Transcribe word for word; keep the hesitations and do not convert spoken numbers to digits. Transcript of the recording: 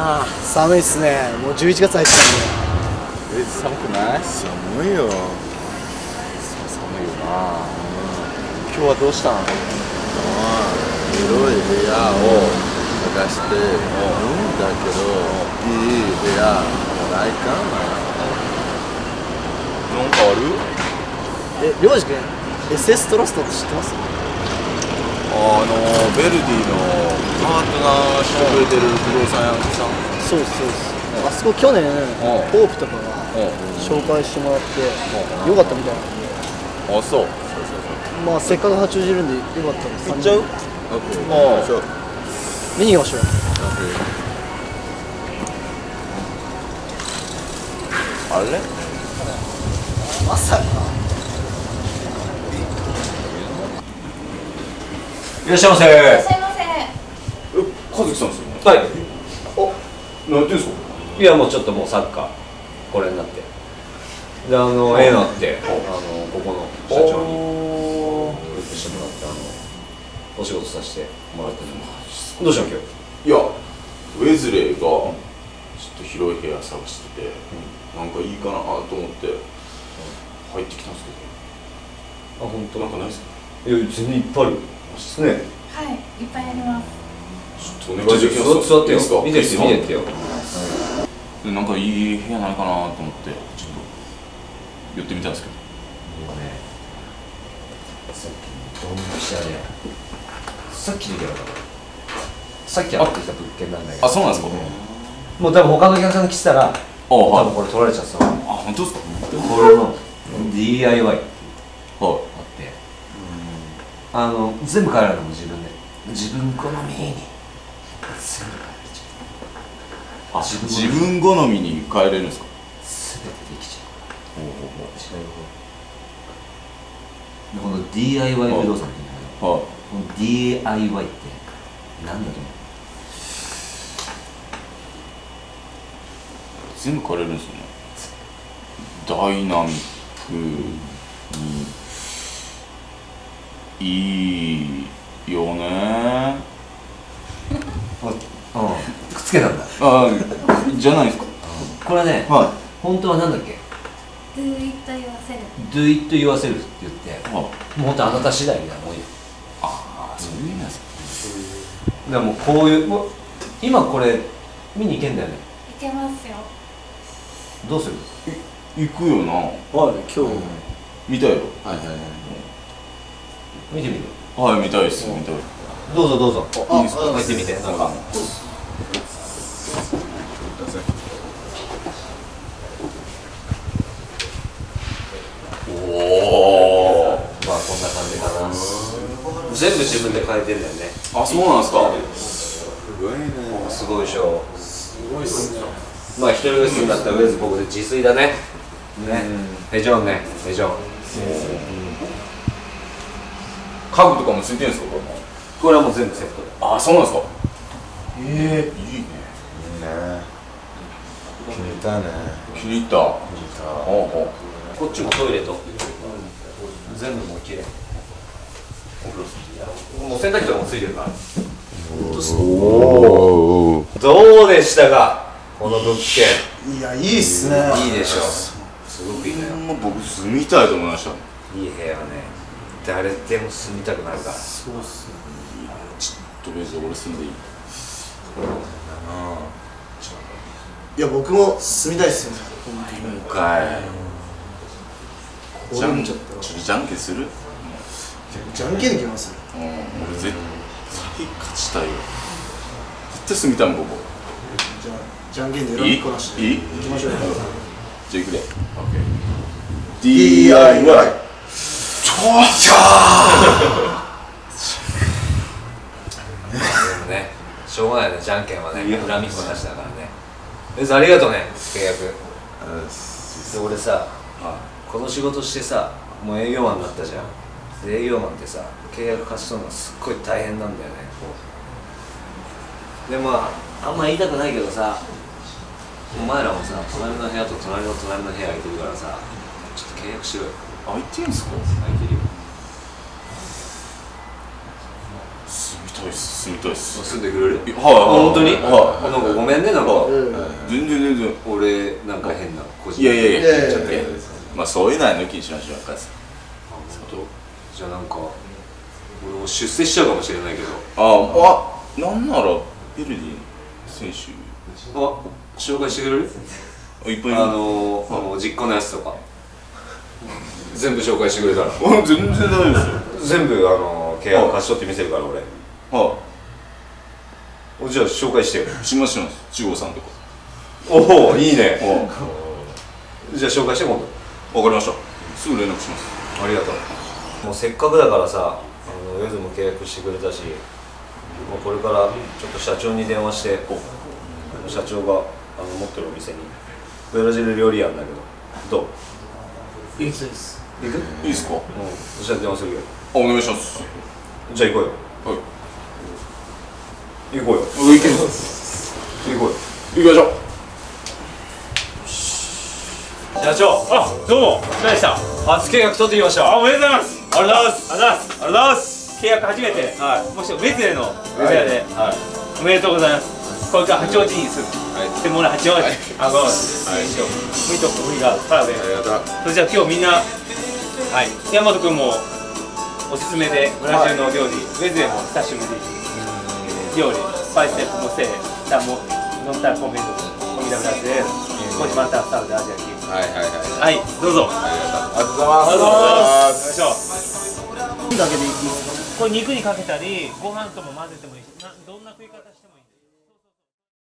な。寒いっすね。もうじゅういちがつ入ってたんで。え、寒くない？寒いよ。そう、寒いよな。うん、今日はどうしたの？ああ、広い部屋を探してるんだけど、いい部屋もないかな。なんかある？え、りょうじくん、エスエス トロストって知ってます？あのヴェルディのパートナーしてくれてる不動産屋さん。そうですそうです。あそこ去年ホープとかが紹介してもらってよかったみたいな。あ、そう。まあせっかく八王子いるんでよかったです。行っちゃう？あ、そう。見に行きましょう。あれ？まさか。いらっしゃいませ。いらっしゃいませ。え、和樹さんですよね。はい。あ、なんていうんですか。いや、もうちょっともうサッカーこれになって、で、あの絵になって、あのここの社長に送ってしてもらって、あのお仕事させてもらってる。どうしたの今日？いや、ウェズレイがちょっと広い部屋探してて、なんかいいかなと思って入ってきたんですけど。あ、本当。なんかないですか。いや、全然いっぱいある。ですね。はい、いっぱいあります。ちょっとお願いできます。座ってよ。見てて見ててよ。なんかいい部屋ないかなと思ってちょっと寄ってみたんですけど。もうね、さっきドンピシャで、さっきの部屋だから。さっきやってきた物件なんだけど。あ、そうなんですか。もう多分他のお客さんが来たら、多分これ取られちゃった。あ、本当ですか。これの ディーアイワイ っていう。はい。あの全部変えられるのも自分で自分好みに全部変えられちゃう。あ、自分好みに変えれるんですか。全てできちゃう。ほうほうほう。違うほう。この ディーアイワイ 不動産って言うんだけど、この ディーアイワイ って何だと思う？全部変えれるんですよね。ダイナミックにいいよね。あ、うん、くっつけたんだ。あ、じゃないですか。これね、本当はなんだっけ。Do it yourself。Do it yourself って言って、もう本当あなた次第みたいなもんよ。ああ、そういう意味なんですか。だからもうこういう、今これ見に行けんだよね。行けますよ。どうする？行くよな。はい、今日見たよ。はいはいはい。見てみる。はい、見たいです。見たい。どうぞどうぞ。いいですか。見てみて。なんか。おお。まあこんな感じかな。全部自分で変えてんだよね。あ、そうなんですか。すごいね。すごいでしょ。すごいっすね。まあ一人暮らしだったらウェズ僕で自炊だね。ね。ヘジョンね。ヘジョン。家具とかもついてるんですか。これはもう全部セットで。あ、そうなんですか。ええ、いいね。いいね。気に入ったね。気に入った。こっちもトイレと。全部もう綺麗。もう洗濯機とかもついてるから。おお。どうでしたか。この物件。いや、いいっすね。いいでしょう。すごくいいね。僕住みたいと思いました。いい部屋ね。誰でも住みたくなるから。そうっすね。ちょっと別に俺住んでいい。そうなんだな。いや、僕も住みたいっすよね。今回。じゃんけん、じゃんけんする。じゃんけんできます。うん、俺絶対勝ちたいよ。絶対住みたいもん、ここ。じゃ、じゃんけんで選びこなして。いい。行きましょう。じゃ、行くで。オッケー。ディーアイワイ。おっしゃー。でもね、しょうがないね、じゃんけんはね、恨みっこなしだからね。えず、ありがとうね、契約。で、俺さ、この仕事してさ、もう営業マンになったじゃん。で、営業マンってさ、契約勝ち取るのがすっごい大変なんだよね。で、まあ、あんま言いたくないけどさ、お前らもさ、隣の部屋と隣の隣の部屋空いてるからさ、ちょっと契約しろよ。空いてるんですか。空いてるよ。住みたいっす。住みたいっす。住んでくれる。はい、本当に。はい、なんかかごめんね、なんか全然全然俺なんか変な個人的に言っちゃったけど、まあそういうのは抜きにしましょうか。じゃあなんか俺も出世しちゃうかもしれないけど、ああ、なんならベルディ選手あ紹介してくれる？あの実家のやつとか全部紹介してくれたら全然大丈夫ですよ。全部あの契約貸し取って見せるから俺。はあ、じゃあ紹介してよ。しますします、中央さんとか。おお、いいね。じゃあ紹介して今度。わかりました、すぐ連絡します。ありがとう。もうせっかくだからさ、ヨズも契約してくれたし、もうこれからちょっと社長に電話して、社長があの持ってるお店にブラジル料理屋なんだけど、どう？いいです。行く？いいですか？うん。そしたら電話するよ。あ、お願いします。じゃあ行こうよ。はい。行こうよ。行ける。行こうよ。行きましょう。社長。あ、どうも。何でした？初契約取ってきました。あ、おめでとうございます。ありがとうございます。ありがとうございます。契約初めて。はい。もしメゼのメゼで。はい。おめでとうございます。これから八王子に住む。はい。でもな八王子。あ、ごめん。はい。無理と無理がからで。ありがとう。それじゃあ今日みんな、はい。大和君もおすすめでブラジルの料理、ウェズエも久しぶり料理、スパイスでもせ、だも飲んだコメント、コミダブラジル、コジマタサウダアジア系。はいはいはい。はい。どうぞ。ありがとうございます。よいしょ。だけでいきます。これ肉にかけたり、ご飯とも混ぜてもいいし、どんな食い方。